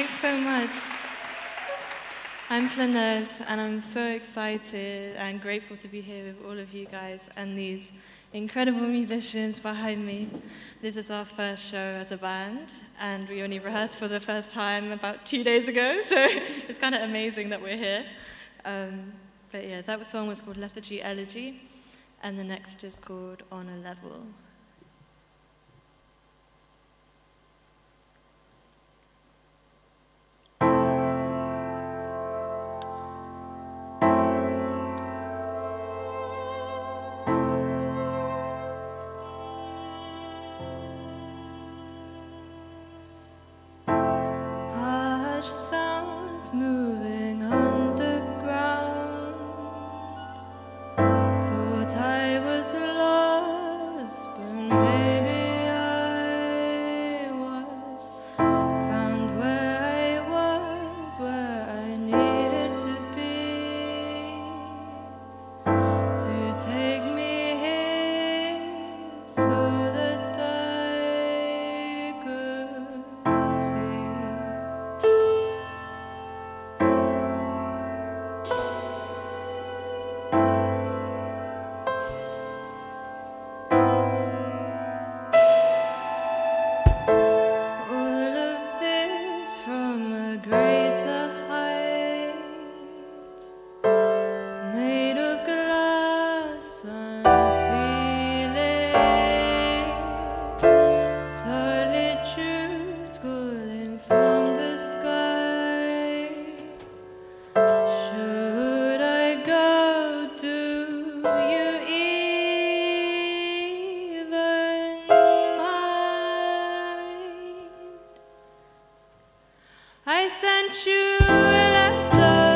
Thanks so much. I'm Flâneuse, and I'm so excited and grateful to be here with all of you guys and these incredible musicians behind me. This is our first show as a band, and we only rehearsed for the first time about 2 days ago, so it's kind of amazing that we're here. But yeah, that song was called Lethargy Elegy, and the next is called On a Level. Moving underground, thought I was lost, but baby I was found where I was, where I needed to be, to take me here so that I could see. I sent you a letter,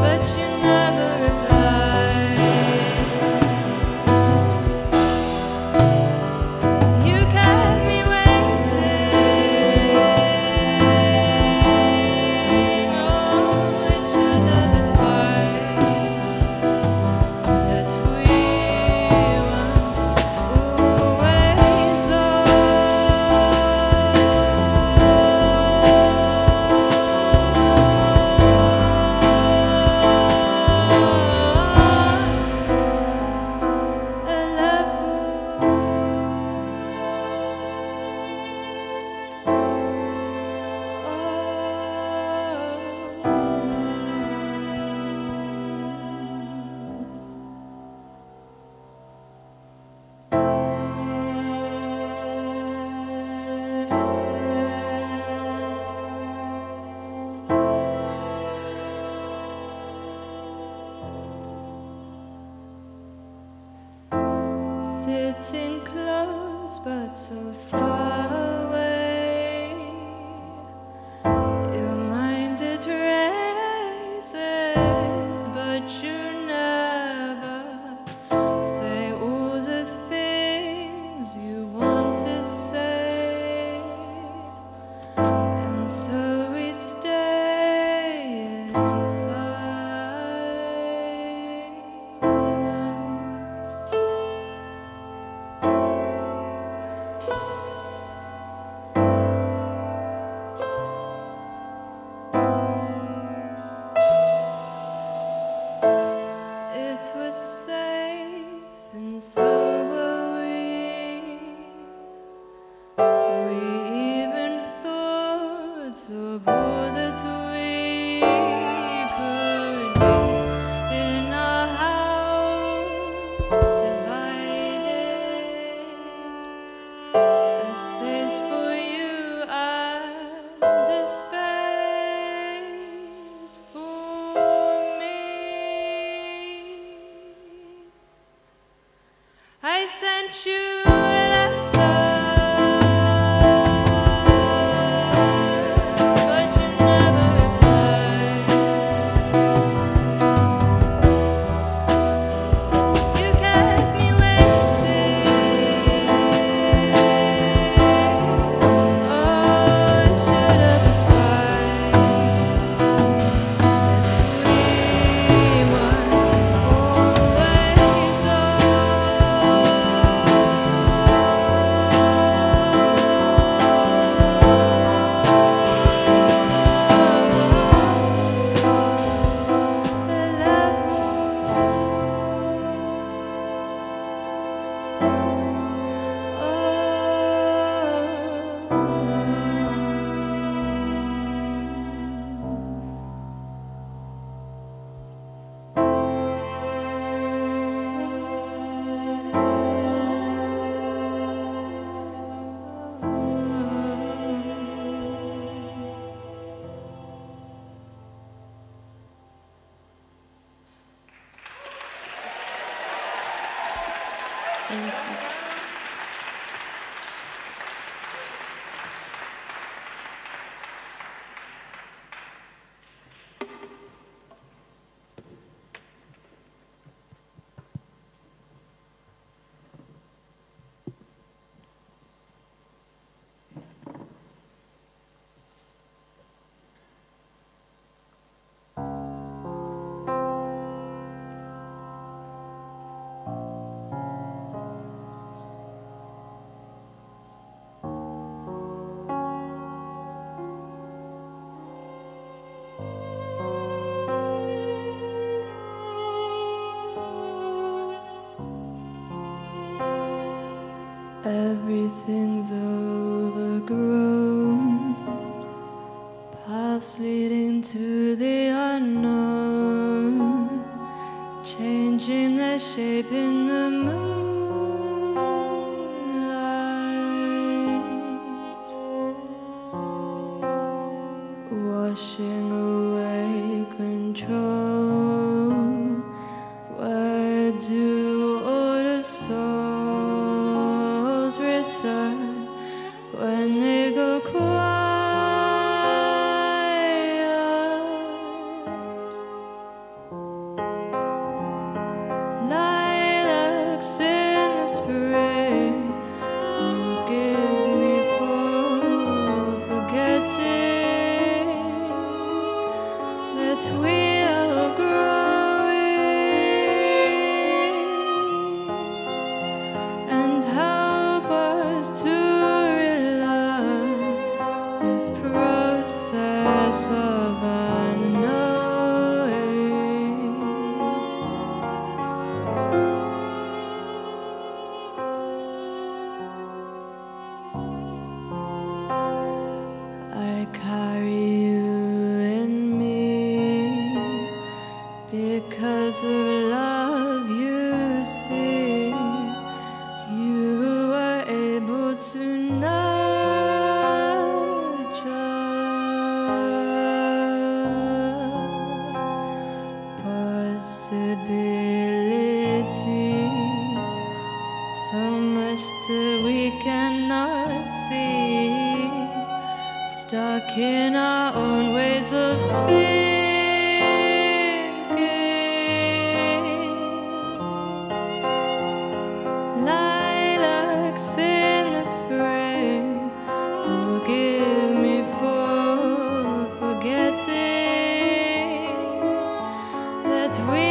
but you never replied. You kept me waiting. Oh, I should have aspired that we were always lost. Sitting close but so far away, your mind it races, but you never say all the things you want to say, and so we stay inside. It was safe, and so were we. We even thought of all that we could be in our house divided, a space for you and a space for me. I sent you a letter, but you never Thank you. Everything's overgrown, paths leading to the unknown, changing their shape in the moonlight, washing away control. Where do all the souls when they go quiet? Lilacs in the spring, forgive me for forgetting that we are growing, and help us to process of unknowing. I carry you in me because of love. You see, you were able to know. So much that we cannot see, stuck in our own ways of thinking. Lilacs in the spring, forgive me for forgetting that we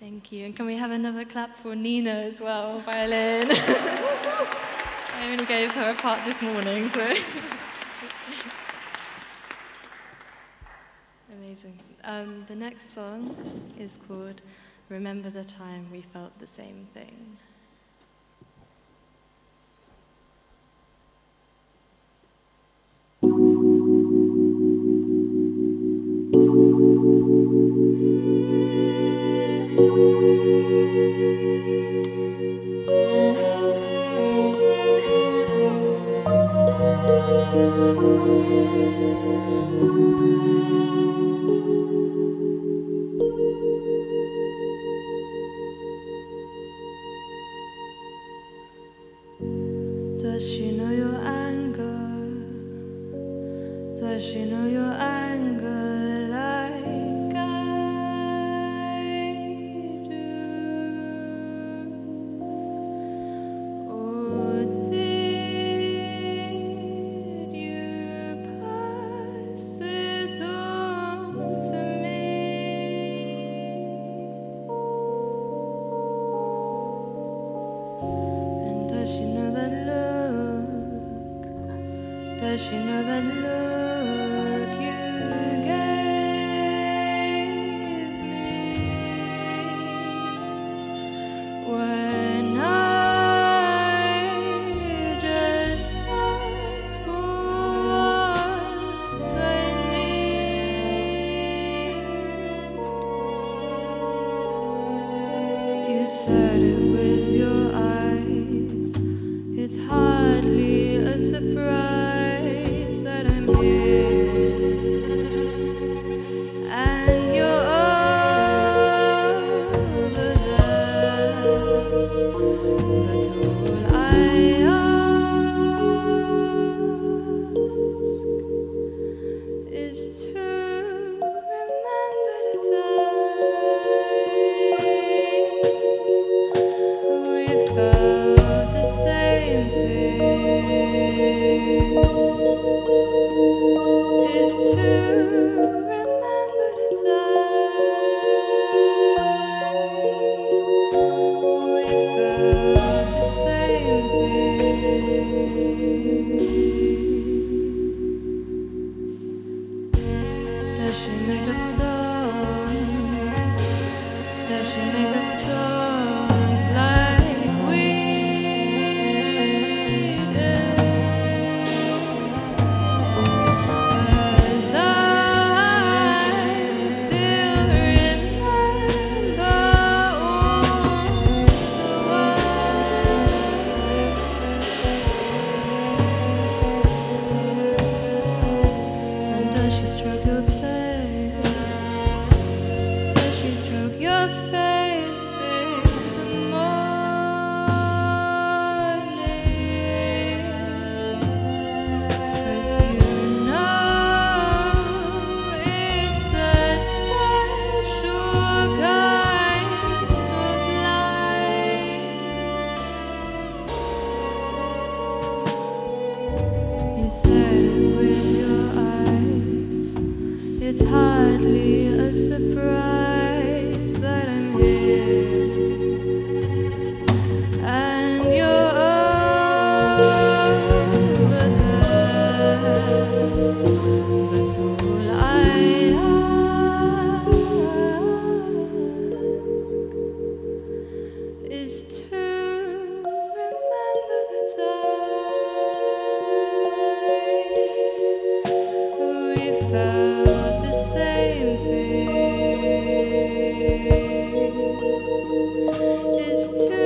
Thank you, and can we have another clap for Nina as well, violin? I only gave her a part this morning, so... Amazing. The next song is called Remember the Time We Felt the Same Thing. your anger? Does she know your anger like I do? Or did you pass it on to me? And does she know that love? Does she know that look you gave me when I just asked for what I need? You said it with your eyes. It's hardly a surprise. It's hardly a surprise that I'm here and you're over there. That's all I ask is to remember the time we felt same thing is to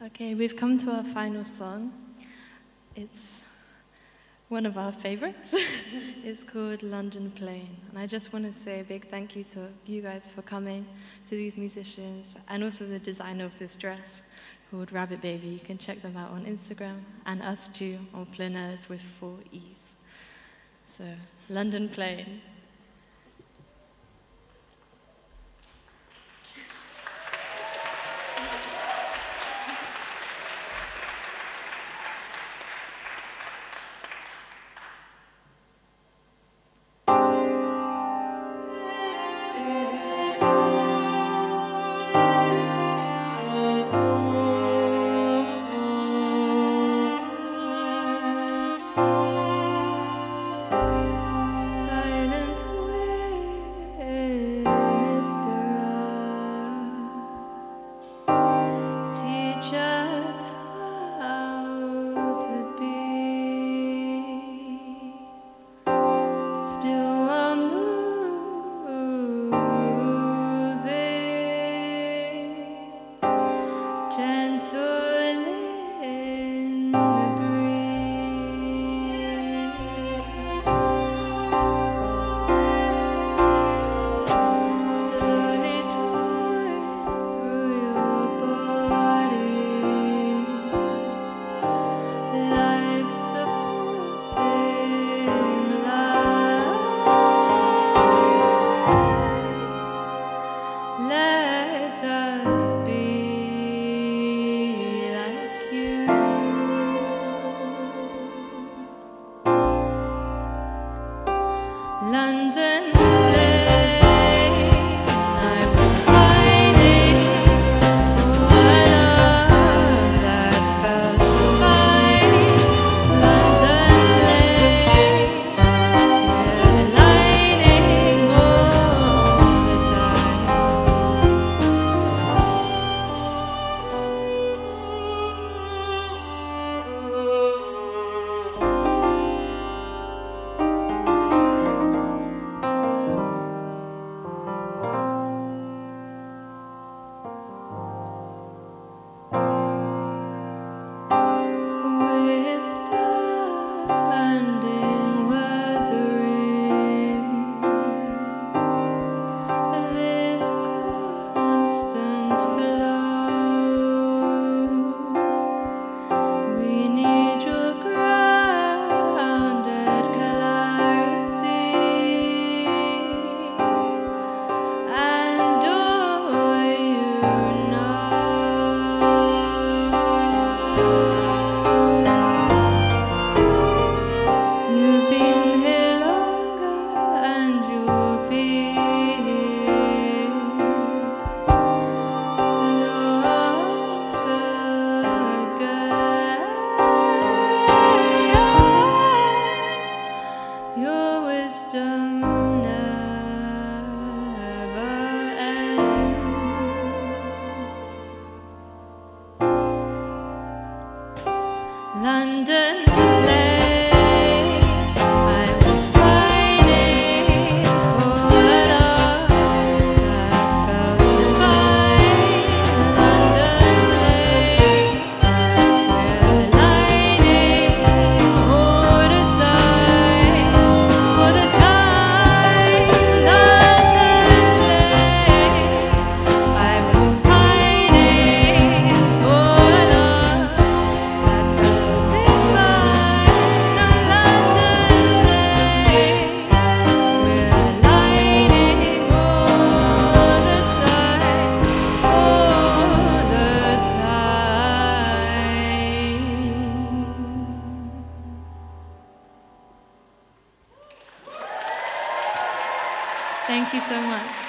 Okay, we've come to our final song. It's one of our favorites. It's called London Plane. And I just want to say a big thank you to you guys for coming, to these musicians, and also the designer of this dress called Rabbit Baby. You can check them out on Instagram, and us too on Flâneuse with 4 E's. So, London Plane. London London Plane. Thank you so much.